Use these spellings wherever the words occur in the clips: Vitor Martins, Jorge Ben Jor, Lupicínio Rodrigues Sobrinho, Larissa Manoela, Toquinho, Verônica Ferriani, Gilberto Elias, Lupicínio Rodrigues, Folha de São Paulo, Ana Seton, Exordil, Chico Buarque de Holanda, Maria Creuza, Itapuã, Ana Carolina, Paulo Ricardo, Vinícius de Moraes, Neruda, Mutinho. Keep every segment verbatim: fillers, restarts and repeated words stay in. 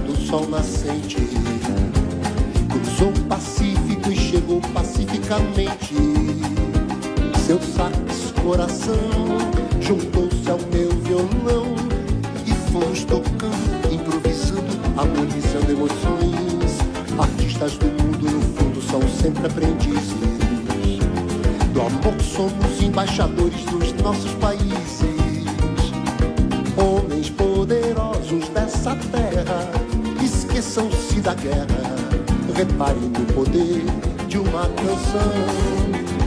do sol nascente. Cruzou o Pacífico e chegou pacificamente. Seu sax coração juntou-se ao meu violão e fomos tocando, improvisando, harmonizando emoções. Artistas do mundo no fundo são sempre aprendizes. Do amor somos embaixadores dos nossos países. Homens poderosos dessa terra, esqueçam-se da guerra. Reparem no poder de uma canção.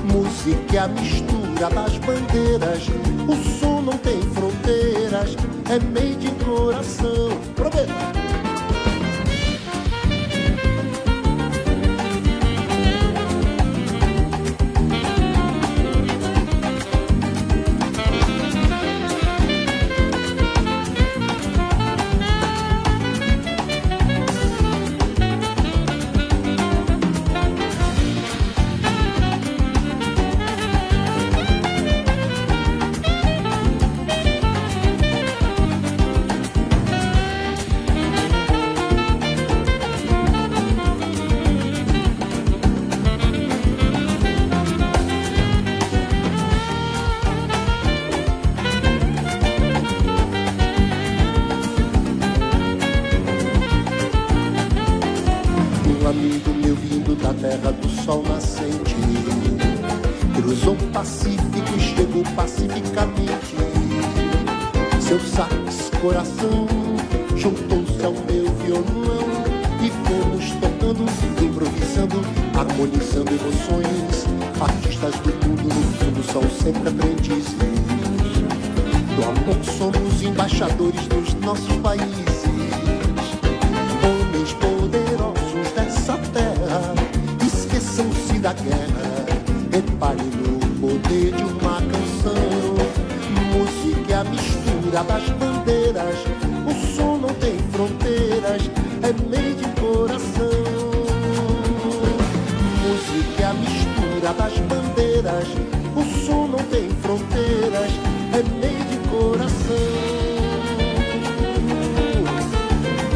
Música é a mistura das bandeiras. O som não tem fronteiras, é meio de coração. Prometo. Coração juntou-se ao meu violão e fomos tocando, improvisando, harmonizando emoções. Artistas do mundo no fundo são sempre aprendizes. Do amor somos embaixadores dos nossos países. Homens poderosos dessa terra, esqueçam-se da guerra. Reparem no poder de uma canção. Música é a mistura das bandeiras. O som não tem fronteiras, é meio de coração. Música é a mistura das bandeiras. O som não tem fronteiras, é meio de coração.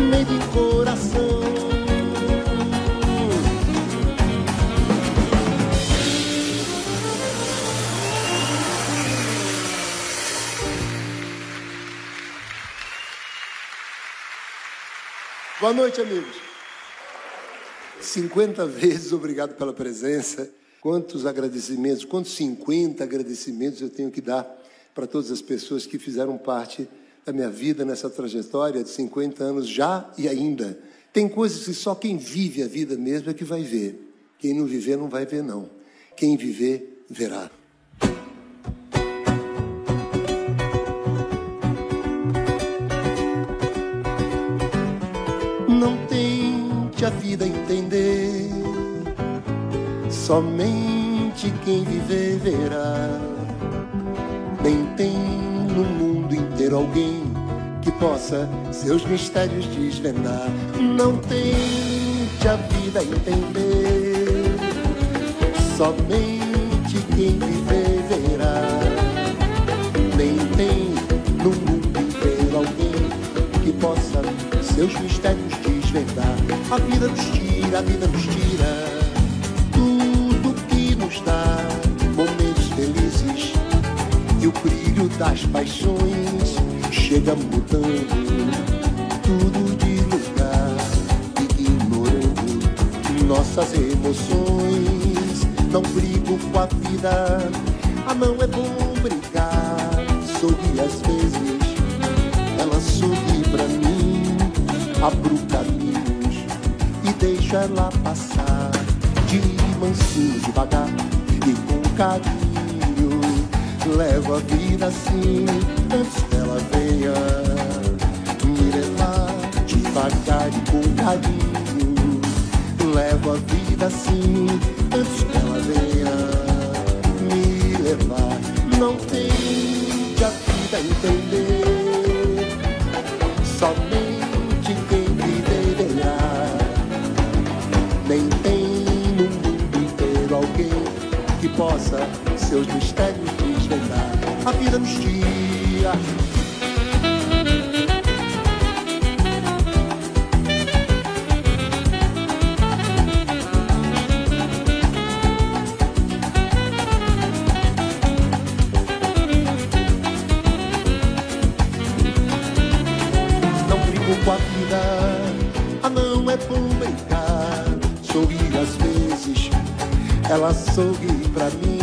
Meio de coração. Boa noite, amigos. cinquenta vezes obrigado pela presença. Quantos agradecimentos, quantos cinquenta agradecimentos eu tenho que dar para todas as pessoas que fizeram parte da minha vida nessa trajetória de cinquenta anos já e ainda. Tem coisas que só quem vive a vida mesmo é que vai ver. Quem não viver, não vai ver, não. Quem viver, verá. A vida entender, somente quem viver verá. Nem tem no mundo inteiro alguém que possa seus mistérios desvendar. Não tente a vida entender, somente quem viver verá. Nem tem no mundo inteiro alguém que possa seus mistérios desvendar. A vida nos tira, a vida nos tira tudo que nos dá, momentos felizes. E o brilho das paixões chega mudando tudo de lugar, ignorando nossas emoções. Não brigo com a vida, ah, não é bom brigar. Sorri às vezes, ela sorri pra mim. Abro caminhos e deixo ela passar, de mansinho, devagar e com carinho. Levo a vida assim, antes que ela venha me levar, devagar e com carinho. Levo a vida assim, antes que ela venha me levar. Não tente a vida entender, somente possa seus mistérios desvendar. A vida nos tira. a vida. Ah, não é bom brincar, sorrir às vezes. Ela sorri pra mim,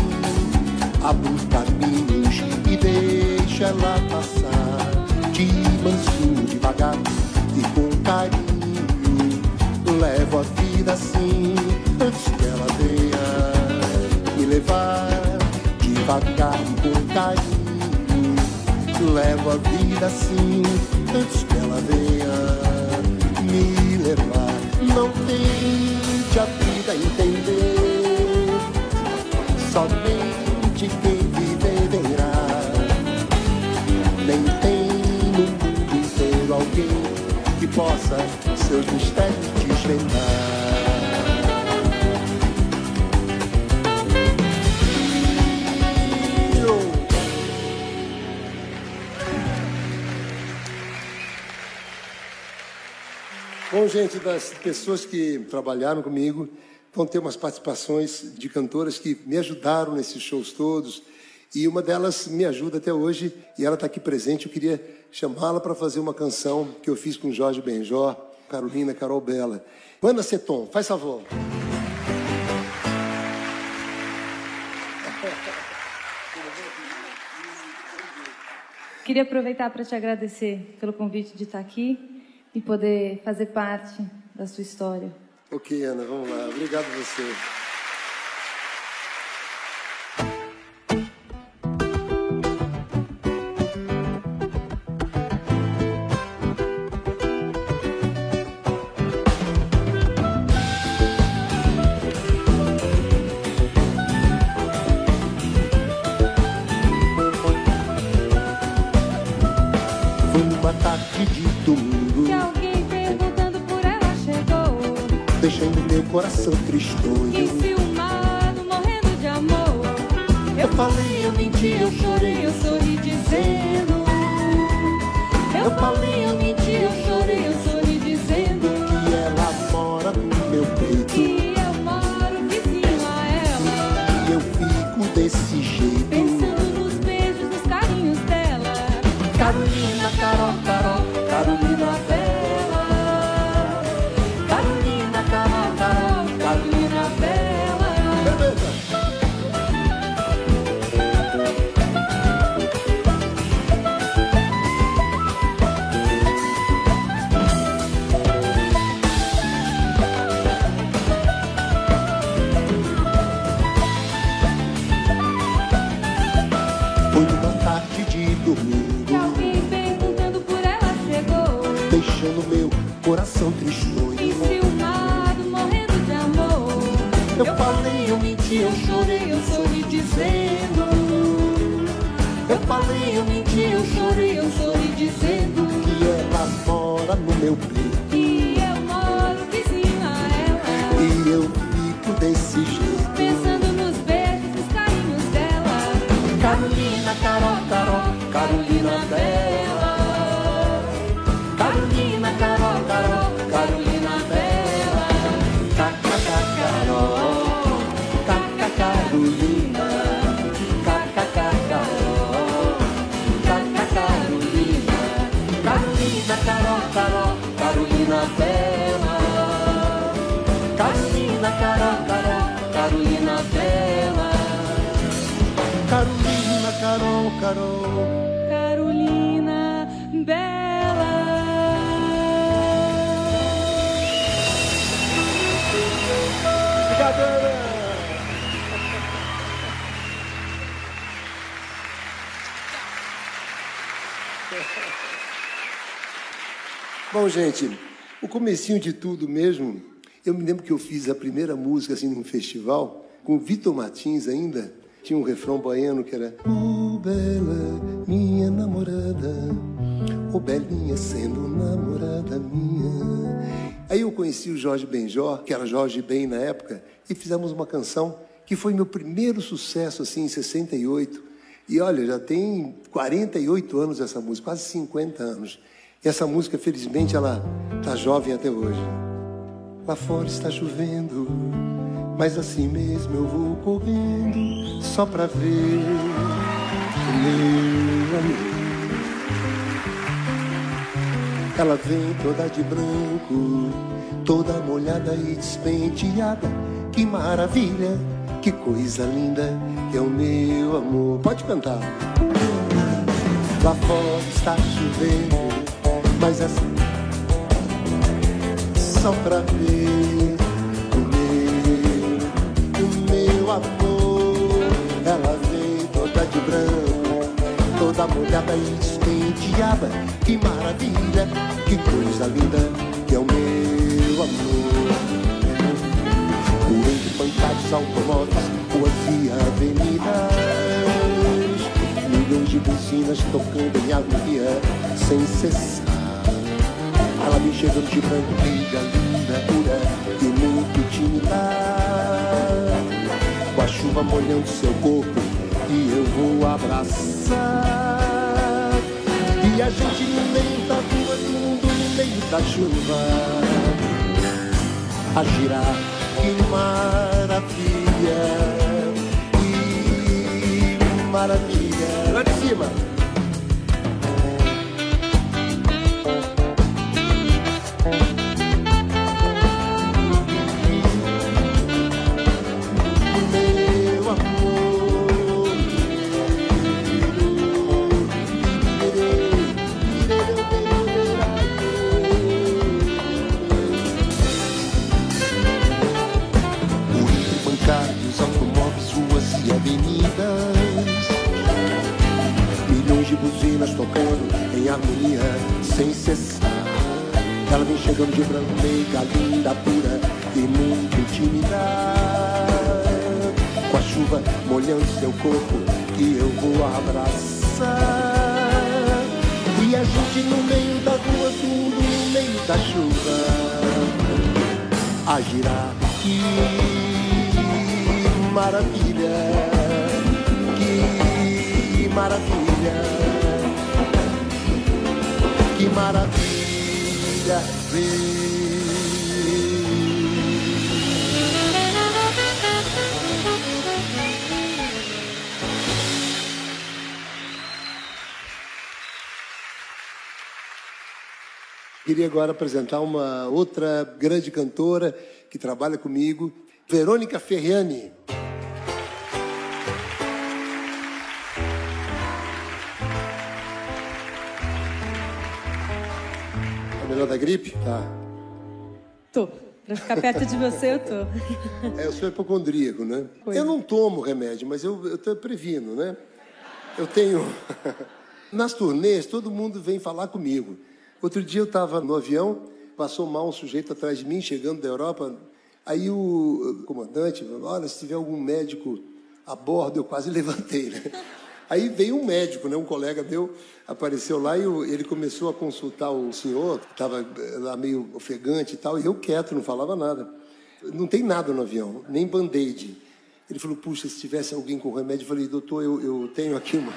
abre os caminhos e deixa ela passar. De manso, devagar e com carinho, levo a vida assim, antes que ela venha me levar. Devagar e com carinho, levo a vida assim, antes que ela venha me levar. Não tente a vida entender, somente quem viver verá. Nem tem no mundo inteiro alguém que possa seus mistérios desvendar. Bom, gente, das pessoas que trabalharam comigo, vão ter umas participações de cantoras que me ajudaram nesses shows todos. E uma delas me ajuda até hoje, e ela está aqui presente. Eu queria chamá-la para fazer uma canção que eu fiz com Jorge Ben Jor, Carolina, Carol Bela. Ana Seton, faz favor. Queria aproveitar para te agradecer pelo convite de estar aqui e poder fazer parte da sua história. Ok, Ana, vamos lá. Obrigado a você. Coração tristonho, enciumado, morrendo de amor. Eu falei, eu menti, eu chorei, eu sorri dizendo. Eu falei, eu menti, eu chorei, eu sorri dizendo. Que ela mora no meu peito, que eu moro vizinho a ela. E eu fico desse jeito, pensando nos beijos, nos carinhos dela. Carolina, Carol, Carol, Carolina Bela. Coração tristonho, enciumado, morrendo de amor. Eu, eu falei, eu menti, eu chorei, eu sorri dizendo. Eu falei, eu menti, eu chorei, eu sorri dizendo. Que ela mora no meu peito, que eu moro vizinho a ela. E eu fico desse jeito, pensando nos beijos, nos carinhos dela. Carolina, Carol, Carol, Carolina Bela. Carolina, Carol, Carol, Carolina Bela. Cacacá, Carol, cacá, Carolina. Cacacá, Carol, cacá, Carolina. Carolina, Carol, Carol, Carolina Bela. Carolina, Carol, Carol, Carolina Bela. Carolina, Carol, Carol, Carolina Bela. Bom, gente, o comecinho de tudo mesmo, eu me lembro que eu fiz a primeira música assim num festival, com o Vitor Martins ainda, tinha um refrão baiano que era: ô, bela, minha namorada, ô, belinha sendo namorada minha. Aí eu conheci o Jorge Ben Jor, que era Jorge Ben na época, e fizemos uma canção que foi meu primeiro sucesso, assim, em sessenta e oito. E olha, já tem quarenta e oito anos essa música, quase cinquenta anos. E essa música, felizmente, ela está jovem até hoje. Lá fora está chovendo, mas assim mesmo eu vou correndo, só para ver o meu amor. Ela vem toda de branco, toda molhada e despenteada. Que maravilha, que coisa linda, que é o meu amor. Pode cantar. Lá fora está chovendo, mas é só pra ver o meu, o meu amor. Ela vem toda de branco, toda molhada e despenteada. Que maravilha, que coisa linda, que é o meu amor. O rei de pancados, automóveis, ruas e avenidas, milhões de buzinas tocando em harmonia sem cessar. Ela me chegando de branco, brilha, linda, pura e muito tímida, com a chuva molhando seu corpo e eu vou abraçar. E a gente no meio da rua, todo mundo no meio da chuva, a girar, que maravilha, que maravilha. Lá de cima. Sem cessar, ela vem chegando de branco, meiga, linda, pura e muito tímida, com a chuva molhando seu corpo que eu vou abraçar. E a gente no meio da rua, tudo no meio da chuva, a girar, que maravilha, que maravilha, que maravilha, queria agora apresentar uma outra grande cantora que trabalha comigo, Verônica Ferriani. Melhor da gripe? Tá. Tô. Pra ficar perto de você, eu tô. É, eu sou hipocondríaco, né? Coisa. Eu não tomo remédio, mas eu, eu tô previno, né? Eu tenho... Nas turnês, todo mundo vem falar comigo. Outro dia eu tava no avião, passou mal um sujeito atrás de mim, chegando da Europa. Aí o comandante falou, olha, se tiver algum médico a bordo, eu quase levantei, né? Aí veio um médico, né? Um colega meu apareceu lá e eu, ele começou a consultar o senhor, que estava lá meio ofegante e tal, e eu quieto, não falava nada. Não tem nada no avião, nem band-aid. Ele falou, puxa, se tivesse alguém com remédio, eu falei, doutor, eu, eu tenho aqui uma,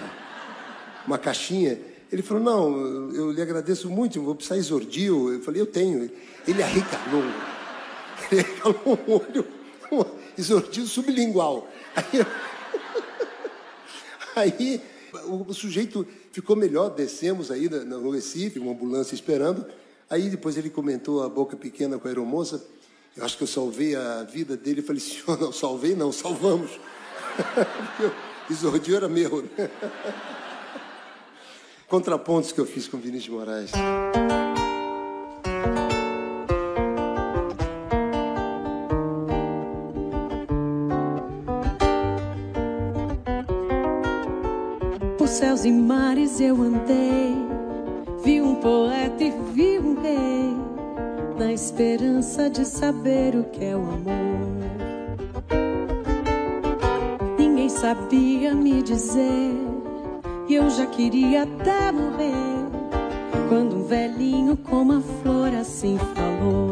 uma caixinha. Ele falou, não, eu lhe agradeço muito, vou precisar Exordil. Eu falei, eu tenho. Ele arrecalou, ele arrecalou um olho, um Exordil sublingual. Aí eu... Aí o sujeito ficou melhor, descemos aí no Recife, uma ambulância esperando. Aí depois ele comentou a boca pequena com a aeromoça. Eu acho que eu salvei a vida dele. Eu falei, senhor, não salvei não, salvamos. O Exordil era meu. Né? Contrapontos que eu fiz com Vinícius de Moraes. Céus e mares eu andei, vi um poeta e vi um rei, na esperança de saber o que é o amor. Ninguém sabia me dizer, e eu já queria até morrer, quando um velhinho como a flor assim falou.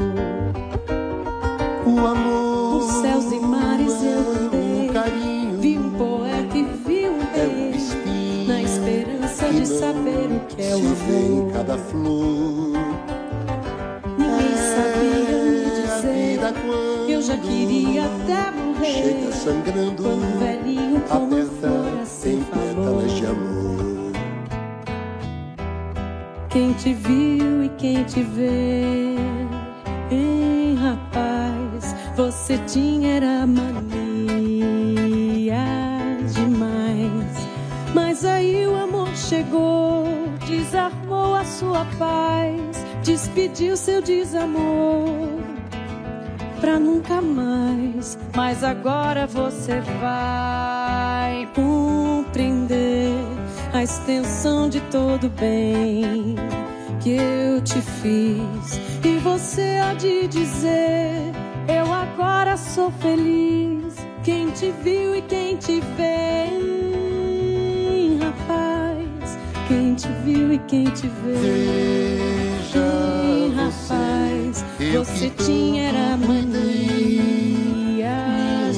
O amor, os céus e mares eu andei, um carinho, vi um poeta e vi um rei, é um de saber o que é o amor. Cada flor ninguém sabia me dizer, eu já queria até morrer, chega sangrando, quando um velhinho como a flor assim falou. Quem te viu e quem te vê, hein, rapaz, você tinha era mania demais. Mas aí o amor chegou, desarmou a sua paz, despediu seu desamor pra nunca mais. Mas agora você vai compreender a extensão de todo bem que eu te fiz. E você há de dizer: eu agora sou feliz. Quem te viu e quem te vê, rapaz, quem te viu e quem te vê, ei, rapaz, você tinha era manias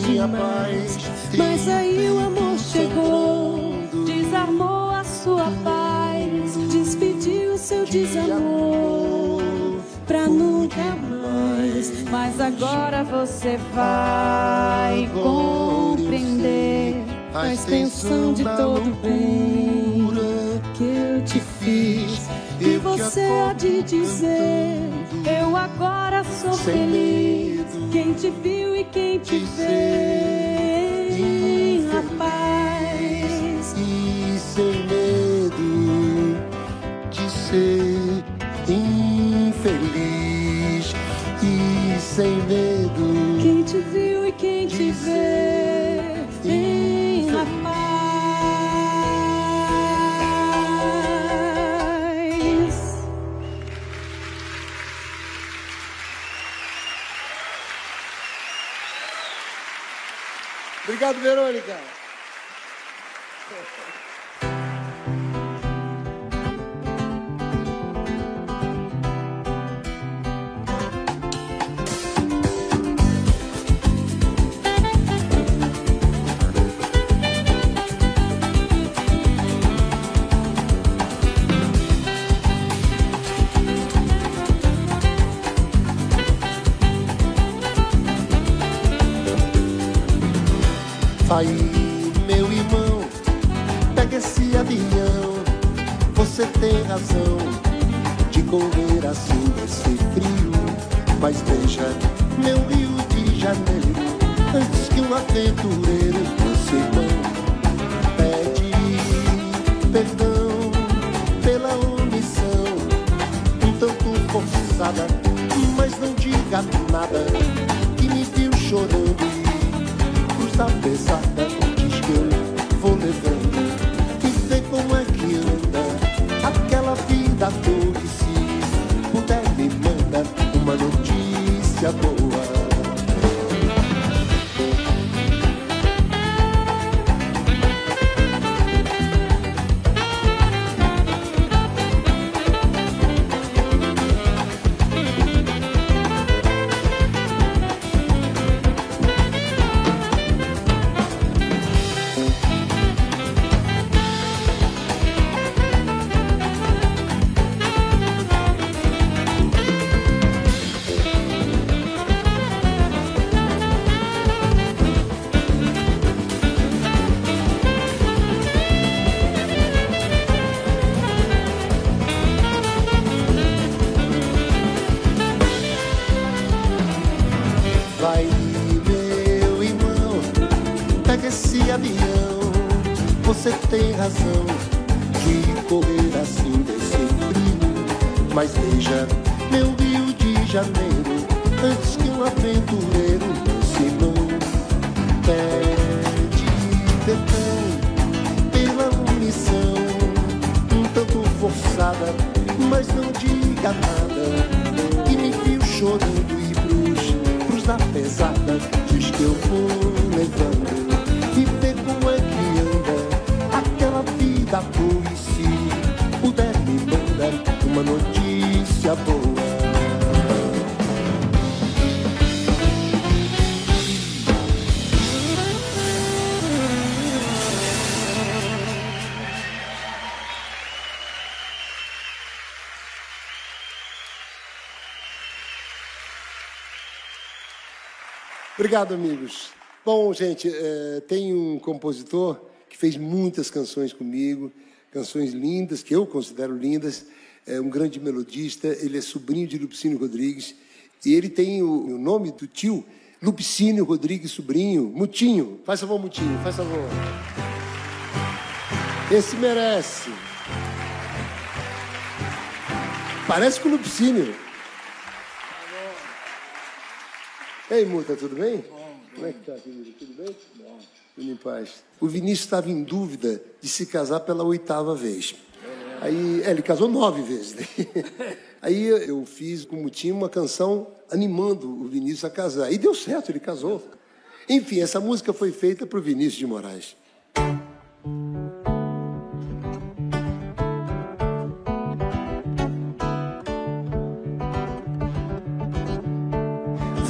demais. Mas aí o amor chegou, desarmou a sua paz, despediu seu desamor pra nunca mais. Mas agora você vai compreender a extensão de todo bem que eu te fiz. E você há de dizer: eu agora sou feliz. Quem te viu e quem te vê, rapaz, e sem medo de ser infeliz. E sem medo, quem te viu e quem te vê, hein, rapaz. Obrigado, Verônica. Aí, meu irmão, pega esse avião. Você tem razão de correr assim nesse frio. Mas veja, meu Rio de Janeiro, antes que um aventureiro você não pede perdão pela omissão, um tanto forçada. Mas não diga nada que me viu chorando. Tá pesada, diz que eu vou levando. E vê como é que anda aquela vida toda. E se puder me manda uma notícia boa. Obrigado, amigos. Bom, gente, é, tem um compositor que fez muitas canções comigo, canções lindas, que eu considero lindas, é um grande melodista, ele é sobrinho de Lupicínio Rodrigues, e ele tem o, o nome do tio, Lupicínio Rodrigues Sobrinho, Mutinho. Faz favor, Mutinho, faz favor. Esse merece. Parece com o Lupicínio. Ei, Muta, tudo bem? Bom, como é que tá, querido? Tudo bem? Bom. Tudo em paz. O Vinícius estava em dúvida de se casar pela oitava vez. Aí, é, ele casou nove vezes. Né? Aí eu fiz com o Mutinho uma canção animando o Vinícius a casar. E deu certo, ele casou. Enfim, essa música foi feita para o Vinícius de Moraes.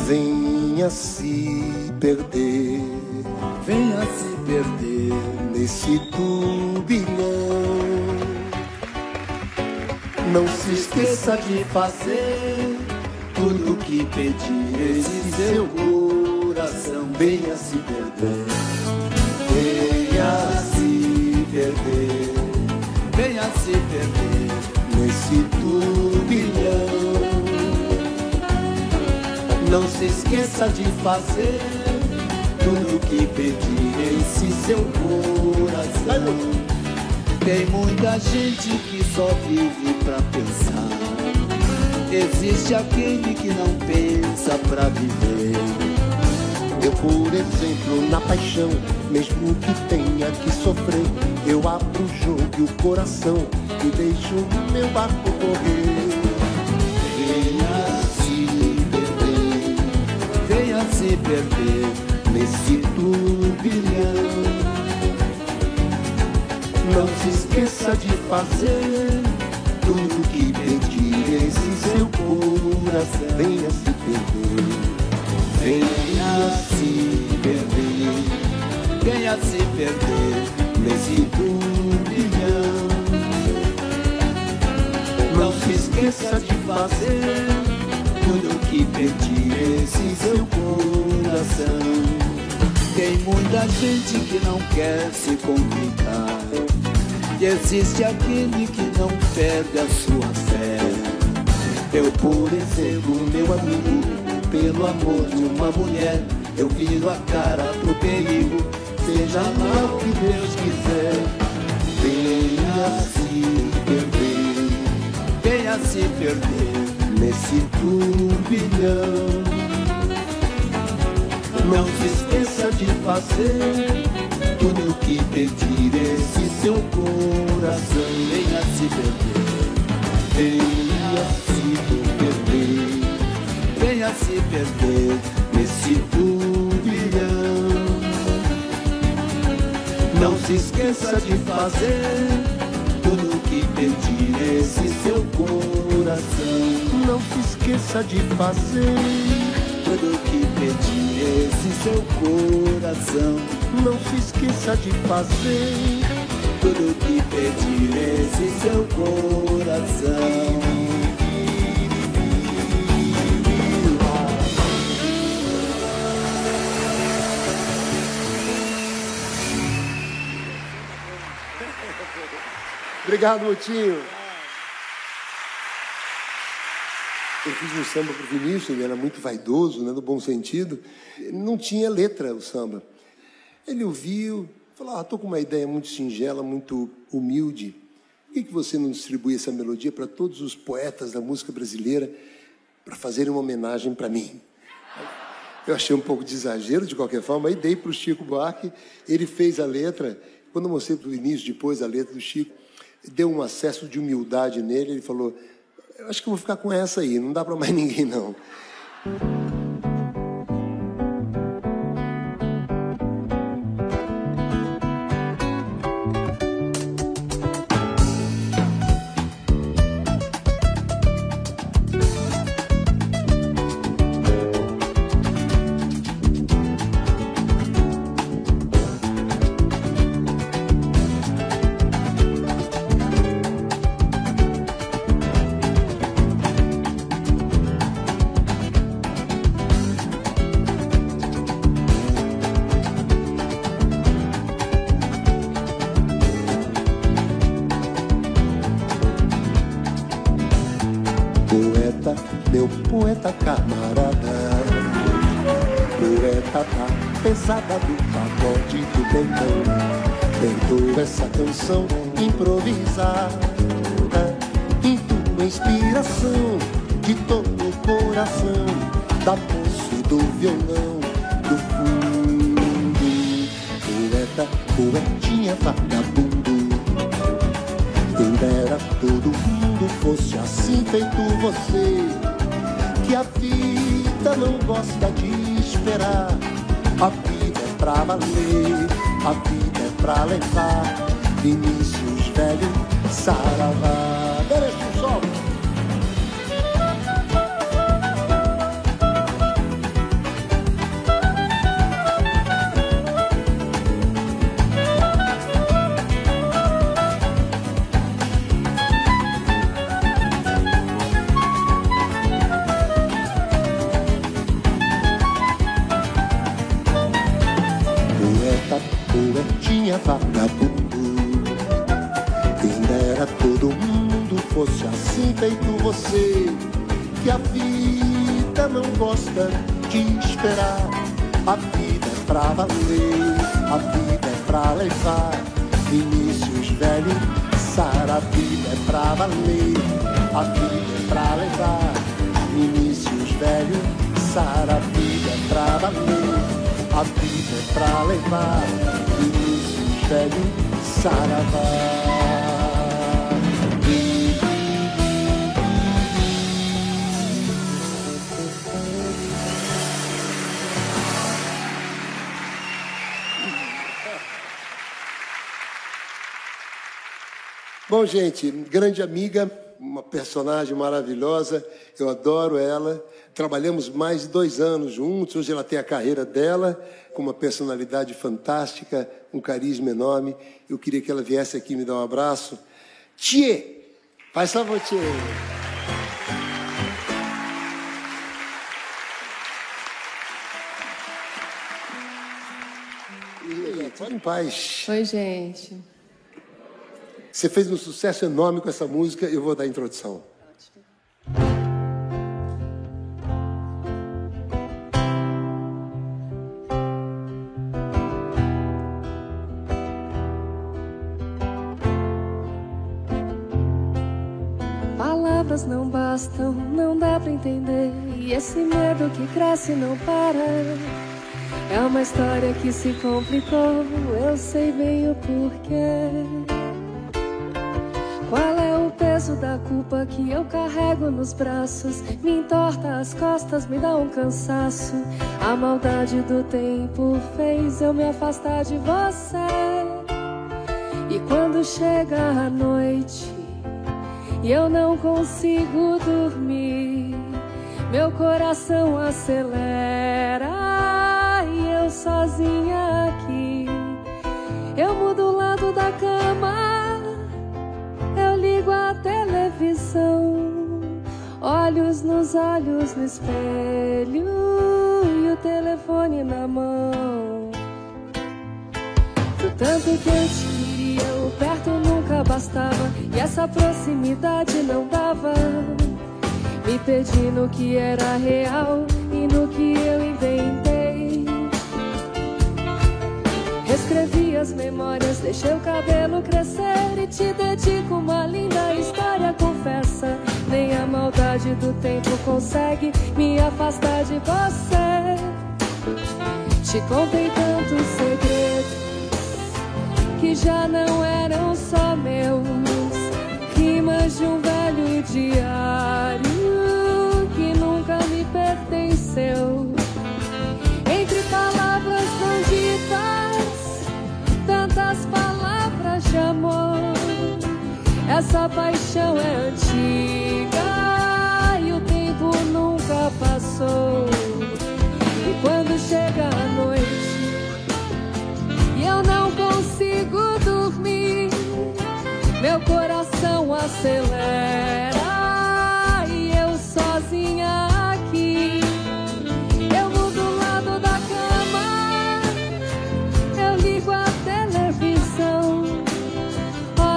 Venha se perder, venha se perder nesse turbilhão. Não se esqueça de fazer tudo o que pedir esse seu coração. Venha se perder, venha se perder, venha se perder nesse turbilhão. Não se esqueça de fazer tudo o que pedir esse seu coração. Tem muita gente que só vive pra pensar. Existe aquele que não pensa pra viver. Eu, por exemplo, na paixão, mesmo que tenha que sofrer, eu abro o jogo e o coração e deixo o meu barco correr. Venha se perder, venha se perder nesse turbilhão. Não se esqueça de fazer tudo o que pedir esse seu coração. Venha se perder, venha se perder, venha se perder nesse turbilhão. Não se esqueça de fazer tudo o que pedir esse seu coração. Tem muita gente que não quer se complicar. E existe aquele que não perde a sua fé. Eu, por exemplo, meu amigo, pelo amor de uma mulher, eu viro a cara pro perigo, seja lá o que Deus quiser. Venha se perder, venha se perder nesse turbilhão. Não se esqueça de fazer tudo o que pedir esse seu coração. Venha se perder, venha se perder, venha se perder nesse turbilhão. Não se esqueça de fazer tudo o que pedir esse seu coração. Não se esqueça de fazer tudo que pedir esse seu coração. Não se esqueça de fazer tudo que pedir esse seu coração. Obrigado, Mutinho. Eu fiz um samba para o Vinícius, ele era muito vaidoso, né, no bom sentido. Não tinha letra o samba. Ele ouviu, falou, ah, estou com uma ideia muito singela, muito humilde. Por que que você não distribui essa melodia para todos os poetas da música brasileira para fazerem uma homenagem para mim? Eu achei um pouco de exagero, de qualquer forma, aí dei para o Chico Buarque, ele fez a letra. Quando eu mostrei para o Vinícius depois a letra do Chico, deu um acesso de humildade nele, ele falou... Eu acho que eu vou ficar com essa aí, não dá para mais ninguém, não. meu poeta camarada, poeta da pesada do pagode do bentão, tento essa canção improvisada e tua inspiração de todo o coração, da voz e do violão, do fundo. Poeta, poetinha, vagabundo, quem dera todo mundo fosse assim feito você, que a vida não gosta de esperar. A vida é pra valer, a vida é pra levar. Vinícius velho, saravá. Mereço um sol. Que a vida não gosta de esperar. A vida é pra valer, a vida é pra levar. Vinícius velho, Sara, a vida é pra valer, a vida é pra levar. Vinícius velho, Sara, a vida é pra valer, a vida é pra levar. Vinícius velho, saravá. Bom, gente, grande amiga, uma personagem maravilhosa, eu adoro ela. Trabalhamos mais de dois anos juntos, hoje ela tem a carreira dela, com uma personalidade fantástica, um carisma enorme. Eu queria que ela viesse aqui me dar um abraço. Tchê! Faz favor, tchê! E aí, pode em paz. Oi, gente. Você fez um sucesso enorme com essa música, eu vou dar a introdução. Palavras não bastam, não dá pra entender, e esse medo que cresce não para. É uma história que se complicou, eu sei bem o porquê. Qual é o peso da culpa que eu carrego nos braços? Me entorta as costas, me dá um cansaço. A maldade do tempo fez eu me afastar de você. E quando chega a noite e eu não consigo dormir, meu coração acelera e eu sozinha aqui. Eu mudo o lado da cama, ligo a televisão, olhos nos olhos no espelho e o telefone na mão. Do tanto que eu te queria, o perto nunca bastava e essa proximidade não dava. Me perdi no que era real e no que eu inventei. Reescrevi as memórias, deixei o cabelo crescer e te dedico uma linda história, confessa. Nem a maldade do tempo consegue me afastar de você. Te contei tantos segredos que já não eram só meus, rimas de um velho diário que nunca me pertenceu. Entre palavras não ditas, tantas palavras de amor, essa paixão é antiga e o tempo nunca passou. E quando chega a noite e eu não consigo dormir, meu coração acelera e eu sozinha aqui. Eu vou do lado da cama, eu ligo a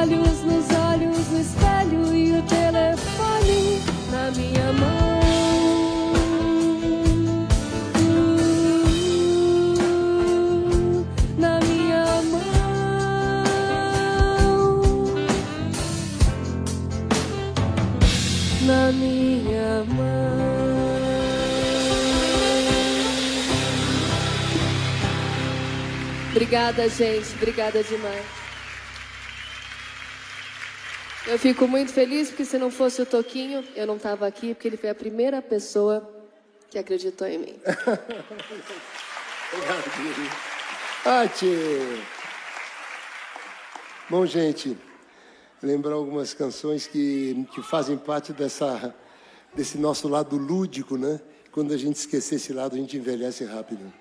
olhos nos olhos no espelho e o telefone na minha mão. Obrigada, gente. Obrigada demais. Eu fico muito feliz porque, se não fosse o Toquinho, eu não estava aqui, porque ele foi a primeira pessoa que acreditou em mim. Bom, gente, lembrar algumas canções que, que fazem parte dessa, desse nosso lado lúdico, né? Quando a gente esquecer esse lado, a gente envelhece rápido.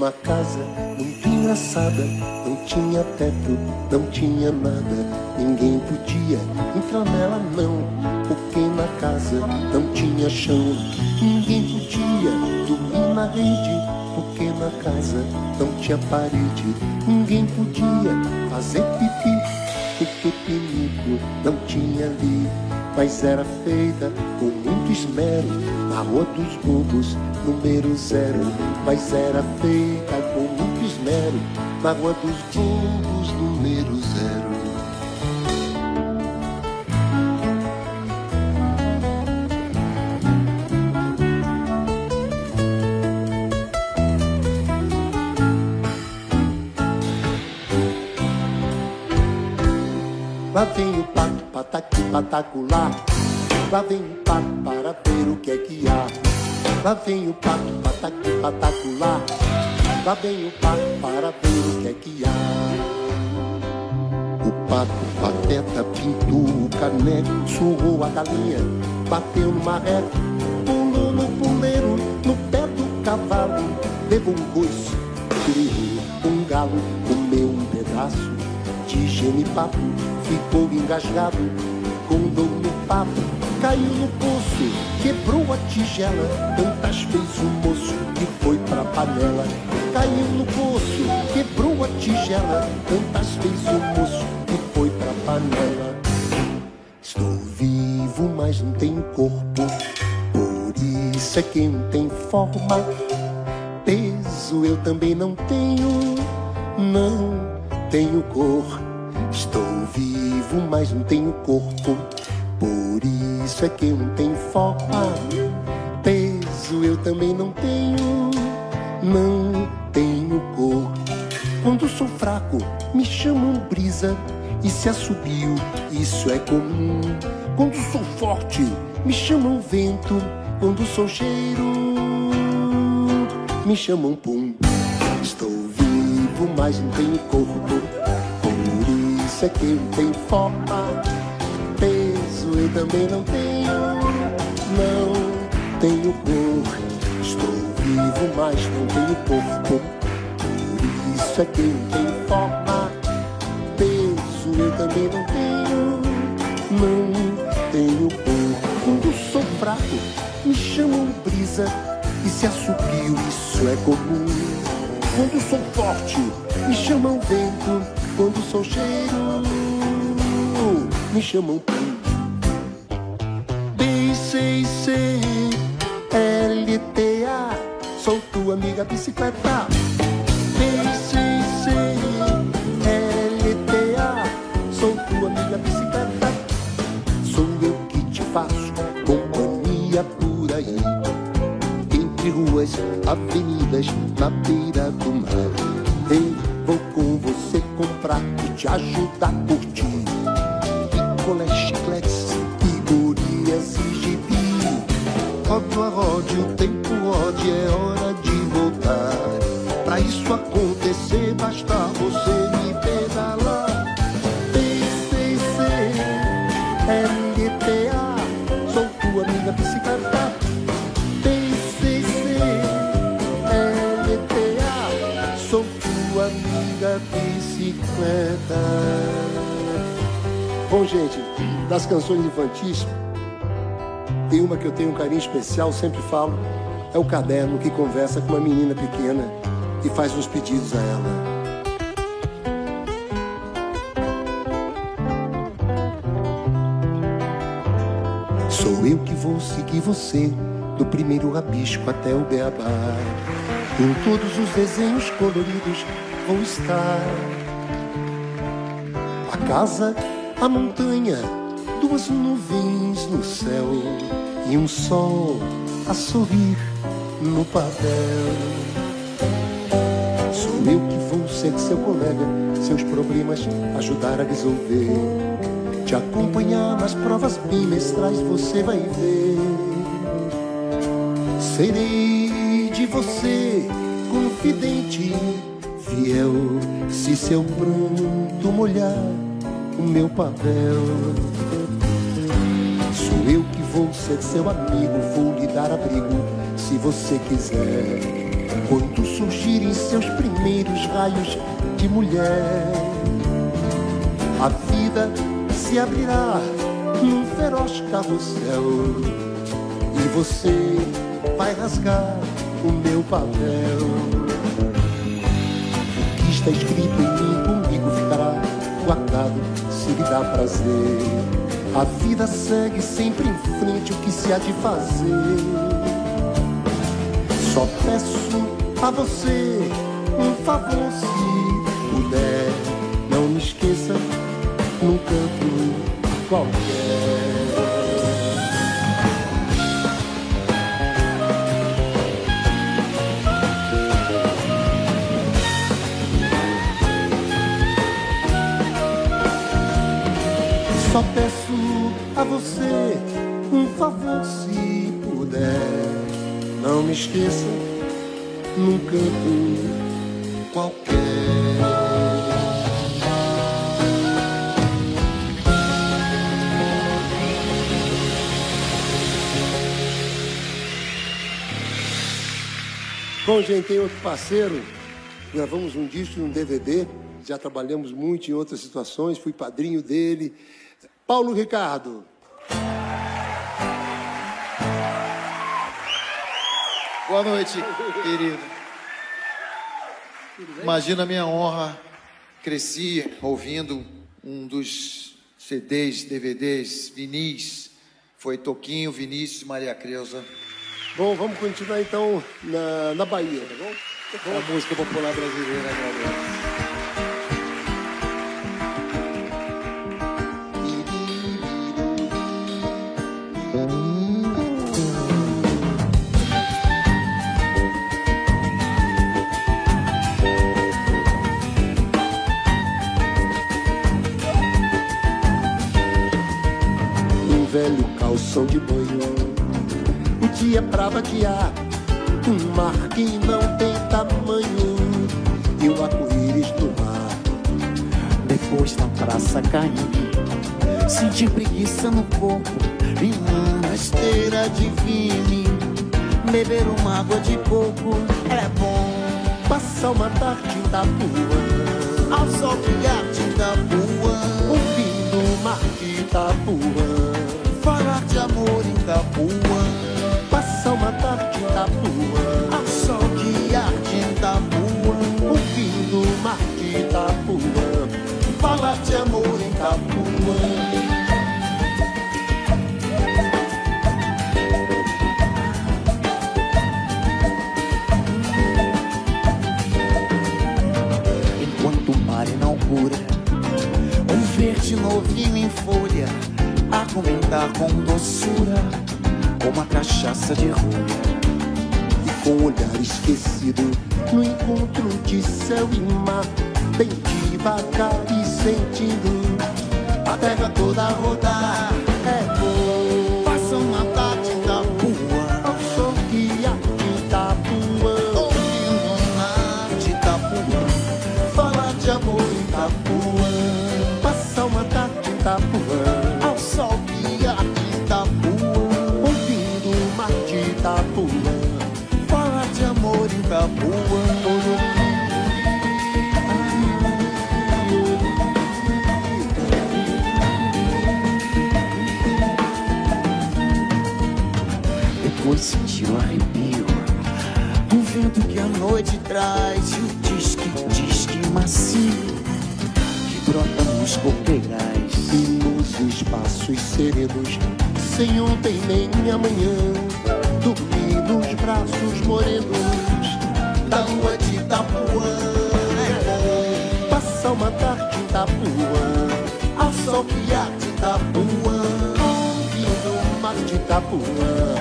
Uma casa muito engraçada, não tinha teto, não tinha nada, ninguém podia entrar nela não, porque na casa não tinha chão, ninguém podia dormir na rede, porque na casa não tinha parede, ninguém podia fazer pipi, porque o pinico não tinha ali, mas era feita com muito esmero, na Rua dos Bobos, número zero, mas era feita com muito esmero, na Rua dos Bobos, número zero. Lá vem o pato, pataqui, pataculá, lá vem o pato para ver o que é que há. Lá vem o pato, pataqui, pataculá, lá vem o pato para ver o que é que há. O pato, pateta, pintou o caneco, surrou a galinha, bateu no marreco, pulou no puleiro, no pé do cavalo, levou um coice, ferrou um galo, comeu um pedaço de genipapo, ficou engasgado, com dor no papo, caiu no poço, quebrou a tigela, tantas fez o moço que foi pra panela. Caiu no poço, quebrou a tigela, tantas fez o moço que foi pra panela. Estou vivo, mas não tenho corpo, por isso é que não tem forma. Peso eu também não tenho, não tenho cor. Estou vivo, mas não tenho corpo, por isso é que eu não tenho forma. Peso eu também não tenho, não tenho cor. Quando sou fraco, me chamam brisa e se assobio, isso é comum. Quando sou forte, me chamam vento, quando sou cheiro, me chamam pum. Estou vivo, mas não tenho corpo, por isso é que eu não tenho forma. Peso eu também não tenho, não tenho cor. Estou vivo, mas não tenho corpo, por isso é que eu tenho forma. Peso eu também não tenho, não tenho cor. Quando sou fraco, me chamam brisa e se assobio, isso é comum. Quando sou forte, me chamam vento, quando sou cheiro, me chamam B, C, C, L, T, A, sou tua amiga bicicleta. B, C, C, L, T, A, sou tua amiga bicicleta. Sou eu que te faço companhia por aí, entre ruas, avenidas, na beira do mar. Eu vou com você comprar e te ajudar a curtir chicletes, figurinhas e gibi. Rodo a rodo, o tempo roda, é hora de voltar. Pra isso acontecer, basta você me pedalar. P C C, L T A, sou tua amiga bicicleta. P C C, L T A, sou tua amiga bicicleta. Bom, gente, das canções infantis, tem uma que eu tenho um carinho especial, sempre falo, é o caderno que conversa com uma menina pequena e faz uns pedidos a ela. Sou eu que vou seguir você, do primeiro rabisco até o beabá. Em todos os desenhos coloridos vou estar. A casa, a montanha, duas nuvens no céu e um sol a sorrir no papel. Sou eu que vou ser seu colega, seus problemas ajudar a resolver. Te acompanhar nas provas bimestrais, você vai ver. Serei de você confidente, fiel, se seu pranto molhar o meu papel. Sou eu que vou ser seu amigo, vou lhe dar abrigo, se você quiser. Quando surgirem seus primeiros raios de mulher, a vida se abrirá num feroz carrossel e você vai rasgar o meu papel. O que está escrito em mim comigo ficará guardado se lhe dá prazer. A vida segue sempre em frente, o que se há de fazer. Só peço a você um favor, se puder, não me esqueça num canto qualquer. Só peço a você um favor, se puder, não me esqueça num canto qualquer. Bom, gente, tem outro parceiro. Gravamos um disco e um D V D. Já trabalhamos muito em outras situações. Fui padrinho dele. Paulo Ricardo. Boa noite, querido. Imagina a minha honra. Cresci ouvindo um dos C Ds, D V Ds, vinis. Foi Toquinho, Vinícius de Maria Creuza. Bom, vamos continuar então na, na Bahia, tá bom? Tá bom? A música popular brasileira, galera. Calção de banho, o dia pra vaquear, um mar que não tem tamanho e o arco-íris do mar. Depois da praça cair, senti preguiça no corpo e lá na esteira de Vini, beber uma água de coco é bom. Passar uma tarde em Itapuã, ao sol brilhar de Itapuã, ouvindo o mar de Itapuã. Falar de amor em Itapuã, passar uma tarde em Itapuã, ao sol que arde em Itapuã, ouvindo o mar de Itapuã. Falar de amor em Itapuã. Enquanto o mar inaugura um verde novinho em folha, argumentar com doçura, como a cachaça de rua. E com o olhar esquecido, no encontro de céu e mar, bem devagar e sentindo a terra toda a rodar. É bom. Passa uma tarde em Itapuã, ao sol que há de Itapuã, ouvindo o mar de Itapuã, falar de amor em Itapuã. Passa uma tarde em Itapuã, falar de amor em Itapuã. Depois senti o arrepio do vento que a noite traz, e o disque, disque macio que brota nos copeirais e nos espaços serenos. sem ontem nem amanhã. Dormi nos braços morenos da lua de Itapuã. É bom passar uma tarde em Itapuã, ao sol piar de Itapuã, ouvindo o mar de Itapuã,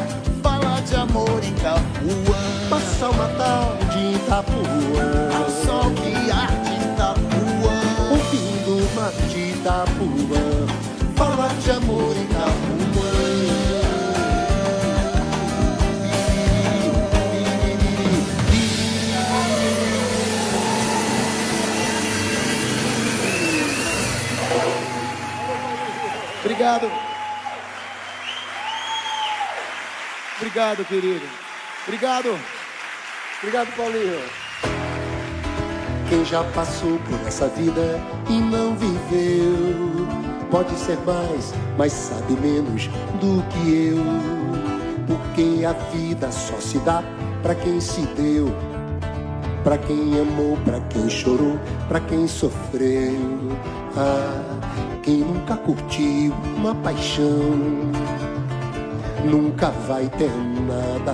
falar de amor em Itapuã. Passar uma tarde em Itapuã, ao sol piar de Itapuã, ouvindo o mar de Itapuã, falar de amor em Itapuã. Obrigado. Obrigado, querido. Obrigado. Obrigado, Paulinho. Quem já passou por essa vida e não viveu, pode ser mais, mas sabe menos do que eu. Porque a vida só se dá pra quem se deu, pra quem amou, pra quem chorou, pra quem sofreu. Ah, quem nunca curtiu uma paixão nunca vai ter nada,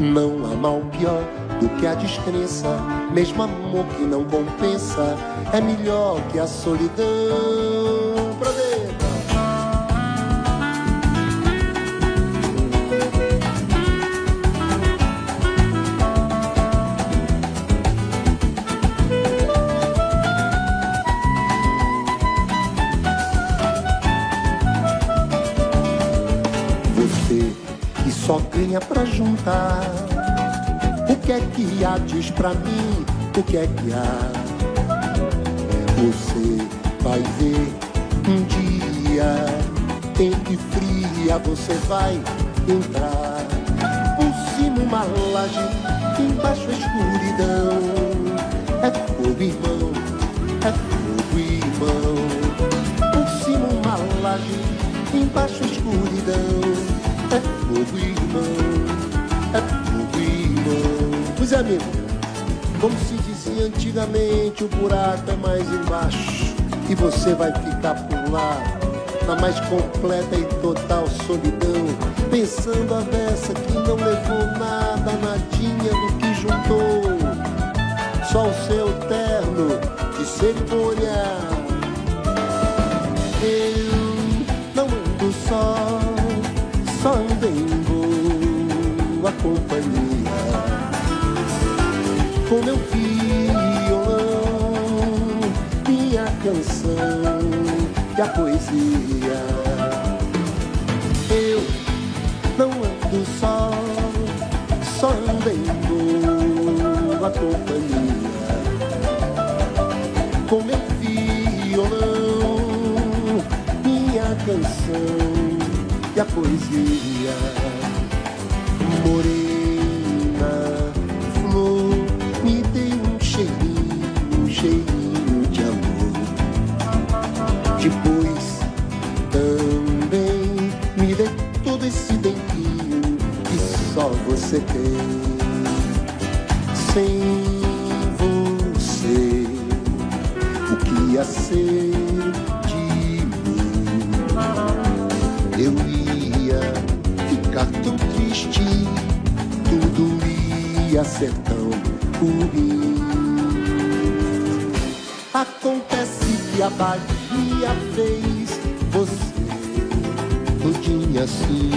não. Não há mal pior do que a descrença, mesmo amor que não compensa é melhor que a solidão. Você que só ganha pra juntar, o que é que há? Diz pra mim, o que é que há? Você vai ver um dia, tempo fria, você vai entrar por cima uma laje, embaixo a escuridão. É fogo, irmão, é fogo, irmão. Por cima uma laje, embaixo a escuridão. É fogo, irmão, é fogo, irmão. Pois é, amigo. Como se dizia antigamente, o buraco é mais embaixo e você vai ficar por lá, na mais completa e total solidão, pensando a dessa que não levou nada, nadinha do que juntou, só o seu terno de cerimônia. Eu não ando só, só ando em boa companhia. Com meu violão, minha canção e a poesia. Eu não ando só, só ando em boa companhia. Com meu violão, minha canção e a poesia. Morena, flor, me dê um cheirinho, um cheirinho de amor. Depois também me dê todo esse dentinho que só você tem. Sem você, o que ia ser de mim? Eu ia ficar tão triste, tudo ia ser tão. Acontece que a magia fez você todinha assim.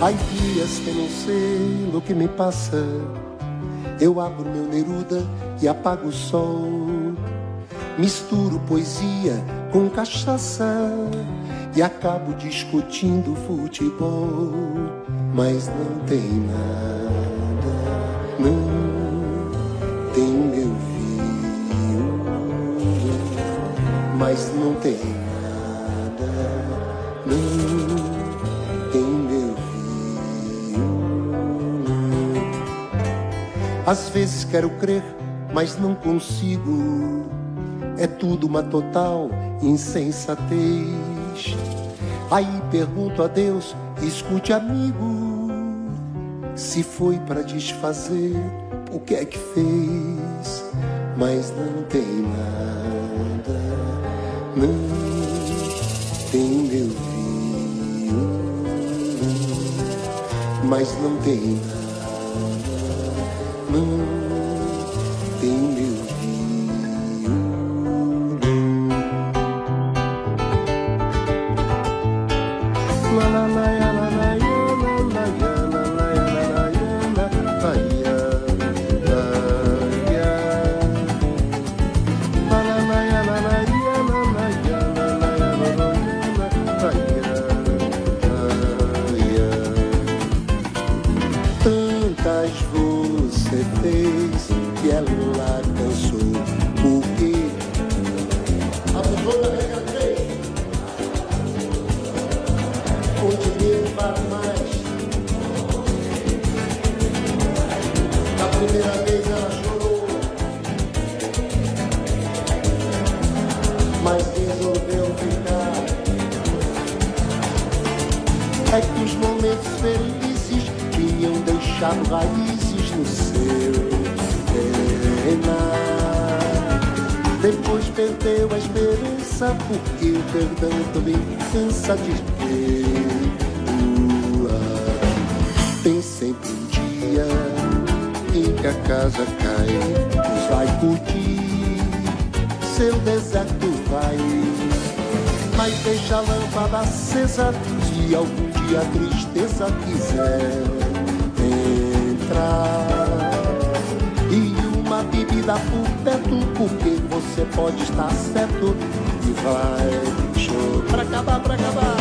Há dias que eu não sei o que me passa. Eu abro meu Neruda e apago o sol. Misturo poesia com cachaça e acabo discutindo futebol. Mas não tem nada, não tem meu violão, mas não tem nada, não tem meu violão. Às vezes quero crer, mas não consigo. É tudo uma total insensatez. Aí pergunto a Deus, escute amigo, se foi pra desfazer, o que é que fez? Mas não tem nada, não tem meu violão, mas não tem nada, não tem meu violão. Se algum dia a tristeza quiser entrar e uma bebida por perto, porque você pode estar certo e vai chorar. Pra acabar, pra acabar.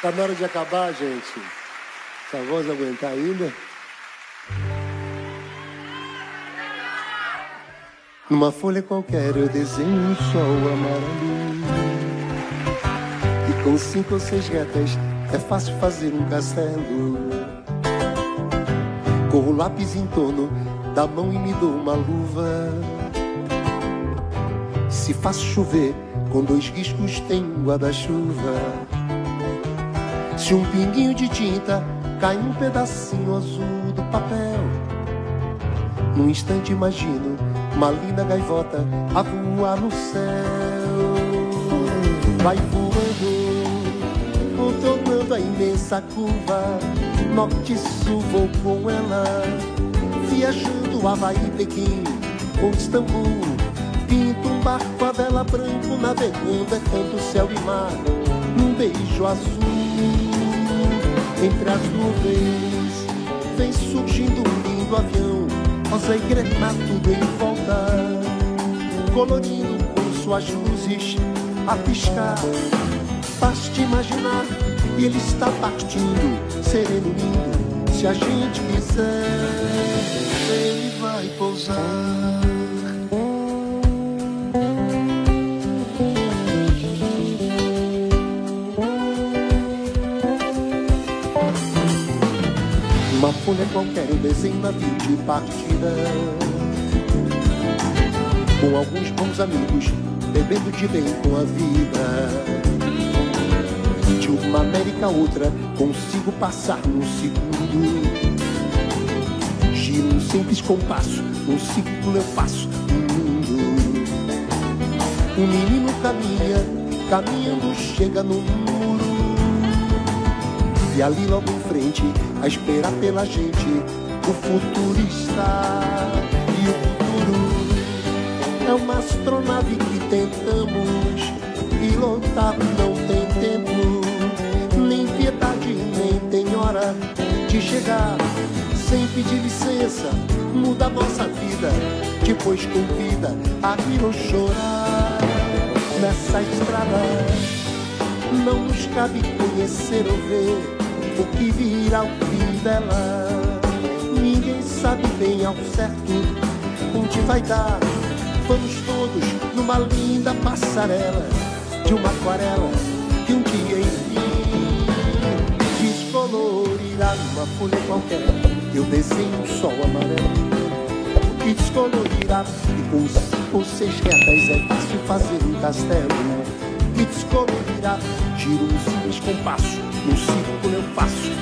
Tá na hora de acabar, gente. Essa voz aguentar ainda? Numa folha qualquer eu desenho um sol amarelo, e com cinco ou seis retas é fácil fazer um castelo. Corro o lápis em torno da mão e me dou uma luva. Se faço chover, com dois riscos tem um guarda-chuva. Se um pinguinho de tinta cai um pedacinho azul do papel, num instante imagino uma linda gaivota a voar no céu. Vai voando, contornando a imensa curva, norte e sul vou com ela, viajando Havaí e Pequim ou Istambul. Pinto um barco a vela branco, navegando é tanto céu e mar, num beijo azul. Entre as nuvens vem surgindo um lindo avião, rosa e granada tudo em volta, colorindo com suas luzes a piscar. Basta imaginar e ele está partindo, sereno lindo, se a gente quiser ele vai pousar. Uma folha qualquer eu desenho navio de partida, com alguns bons amigos, bebendo de bem com a vida. De uma América a outra consigo passar num segundo, giro um simples compasso, um círculo eu faço no mundo. Um menino caminha, caminhando chega no muro, e ali logo em frente a esperar pela gente o futuro está. E o futuro é uma astronave que tentamos pilotar. Não tem tempo, nem piedade, nem tem hora de chegar. Sem pedir licença, muda a nossa vida, depois convida a rir ou chorar. Nessa estrada não nos cabe conhecer ou ver o que virá ao fim dela. ninguém sabe bem ao certo onde vai dar. Vamos todos numa linda passarela de uma aquarela que um dia enfim descolorirá numa folha qualquer. Eu desenho um sol amarelo que descolorirá e com, com seis retas é fácil fazer um castelo, né? Que descolorirá, giro os simples compasso, no círculo eu faço